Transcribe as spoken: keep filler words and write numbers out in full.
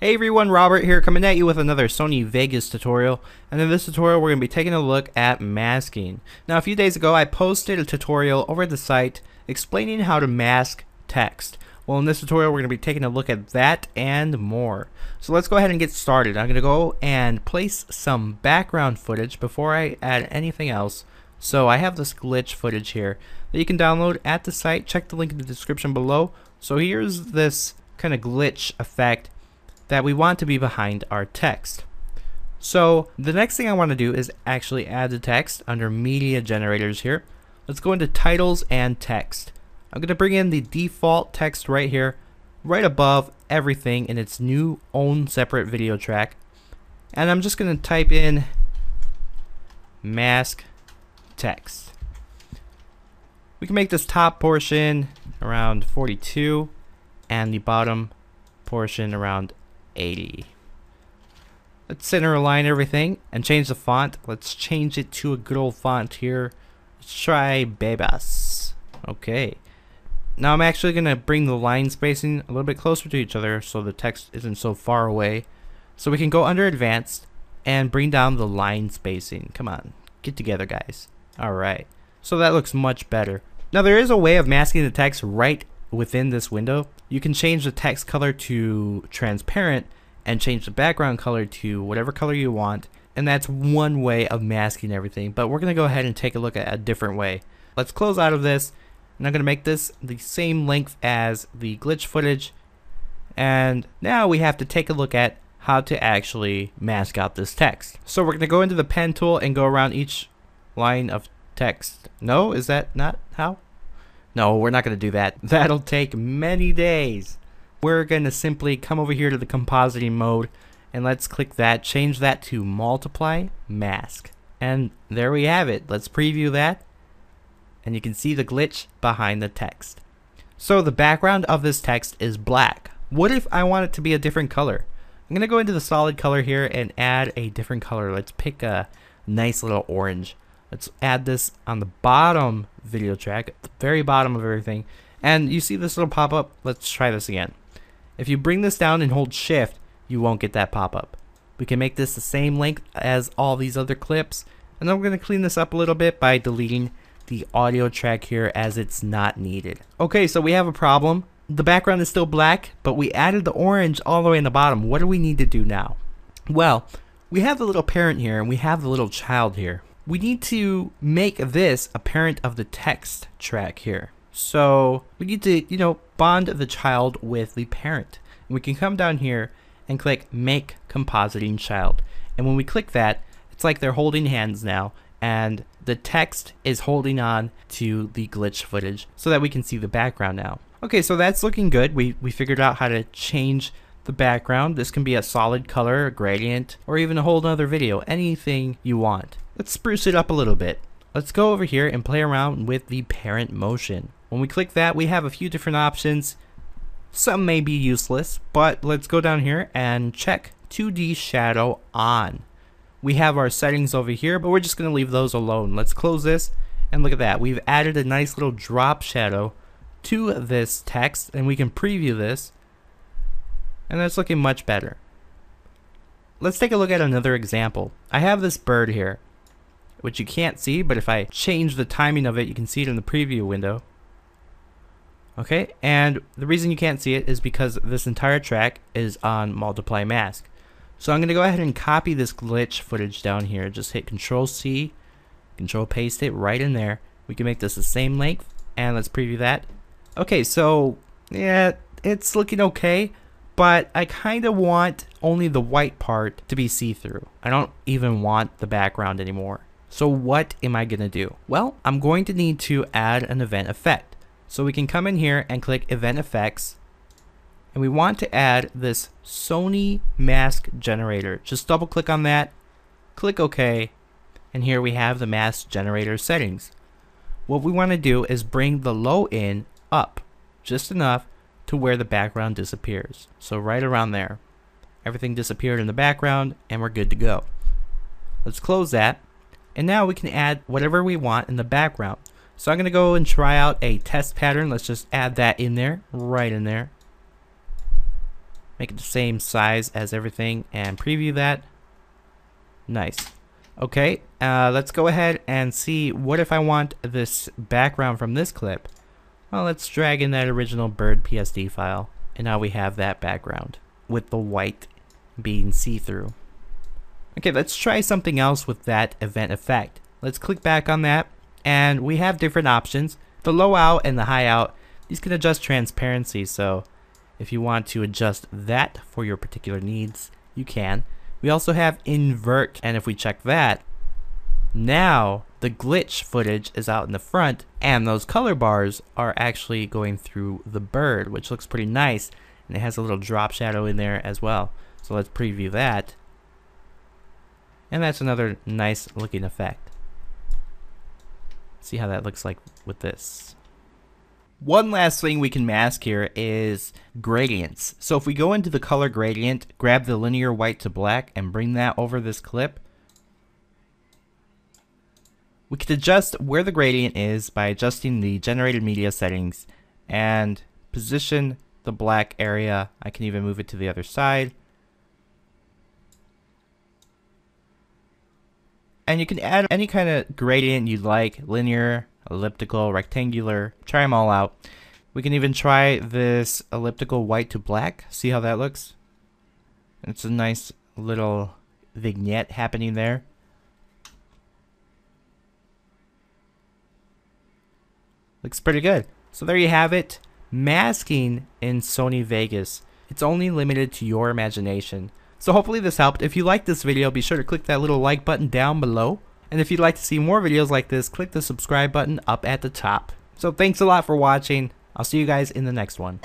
Hey everyone, Robert here, coming at you with another Sony Vegas tutorial, and in this tutorial we're going to be taking a look at masking. Now a few days ago I posted a tutorial over at the site explaining how to mask text. Well, in this tutorial we're going to be taking a look at that and more. So let's go ahead and get started. I'm going to go and place some background footage before I add anything else. So I have this glitch footage here that you can download at the site. Check the link in the description below. So here's this kind of glitch effect that we want to be behind our text. So the next thing I want to do is actually add the text under media generators here. Let's go into titles and text. I'm going to bring in the default text right here, right above everything in its new own separate video track. And I'm just going to type in mask text. We can make this top portion around forty-two and the bottom portion around eighty. Let's center align everything and change the font. Let's change it to a good old font here. Let's try Bebas. Okay. Now I'm actually going to bring the line spacing a little bit closer to each other so the text isn't so far away. So we can go under advanced and bring down the line spacing. Come on, get together guys. Alright, so that looks much better. Now there is a way of masking the text right within this window. You can change the text color to transparent and change the background color to whatever color you want, and that's one way of masking everything, but we're gonna go ahead and take a look at a different way. Let's close out of this, and I'm gonna make this the same length as the glitch footage, and now we have to take a look at how to actually mask out this text. So we're gonna go into the pen tool and go around each line of text. No, is that not how? No, we're not going to do that. That'll take many days. We're going to simply come over here to the compositing mode and let's click that, change that to multiply mask. And there we have it. Let's preview that and you can see the glitch behind the text. So the background of this text is black. What if I want it to be a different color? I'm going to go into the solid color here and add a different color. Let's pick a nice little orange. Let's add this on the bottom video track, at the very bottom of everything. And you see this little pop-up? Let's try this again. If you bring this down and hold shift, you won't get that pop-up. We can make this the same length as all these other clips. And I'm going to clean this up a little bit by deleting the audio track here as it's not needed. Okay, so we have a problem. The background is still black, but we added the orange all the way in the bottom. What do we need to do now? Well, we have the little parent here and we have the little child here. We need to make this a parent of the text track here. So we need to, you know, bond the child with the parent. And we can come down here and click make compositing child. And when we click that, it's like they're holding hands now and the text is holding on to the glitch footage so that we can see the background now. Okay, so that's looking good. We, we figured out how to change the background. This can be a solid color, a gradient, or even a whole other video, anything you want. Let's spruce it up a little bit. Let's go over here and play around with the parent motion. When we click that, we have a few different options. Some may be useless, but let's go down here and check two D shadow on. We have our settings over here, but we're just going to leave those alone. Let's close this and look at that. We've added a nice little drop shadow to this text and we can preview this and that's looking much better. Let's take a look at another example. I have this bird here, which you can't see, but if I change the timing of it, you can see it in the preview window. Okay, and the reason you can't see it is because this entire track is on multiply mask. So I'm going to go ahead and copy this glitch footage down here. Just hit control C, control paste it right in there. We can make this the same length, and let's preview that. Okay, so yeah, it's looking okay, but I kind of want only the white part to be see-through. I don't even want the background anymore. So what am I going to do? Well, I'm going to need to add an event effect. So we can come in here and click event effects. And we want to add this Sony mask generator. Just double click on that, click OK. And here we have the mask generator settings. What we want to do is bring the low in up just enough to where the background disappears. So right around there. Everything disappeared in the background and we're good to go. Let's close that. And now we can add whatever we want in the background. So I'm going to go and try out a test pattern. Let's just add that in there, right in there. make it the same size as everything and preview that. Nice. Okay, uh, let's go ahead and see, what if I want this background from this clip? Well, let's drag in that original bird P S D file, and now we have that background with the white being see-through. Okay, let's try something else with that event effect. Let's click back on that, and we have different options. The low out and the high out, these can adjust transparency, so if you want to adjust that for your particular needs, you can. We also have invert, and if we check that, now the glitch footage is out in the front and those color bars are actually going through the bird, which looks pretty nice, and it has a little drop shadow in there as well. So let's preview that, and that's another nice looking effect. See how that looks like with this. One last thing we can mask here is gradients. So if we go into the color gradient, grab the linear white to black and bring that over this clip, we can adjust where the gradient is by adjusting the generated media settings and position the black area. I can even move it to the other side. And you can add any kind of gradient you'd like, linear, elliptical, rectangular, try them all out. We can even try this elliptical white to black, see how that looks. It's a nice little vignette happening there. Looks pretty good. So there you have it, masking in Sony Vegas. It's only limited to your imagination. So hopefully this helped. If you liked this video, be sure to click that little like button down below. And if you'd like to see more videos like this, click the subscribe button up at the top. So thanks a lot for watching. I'll see you guys in the next one.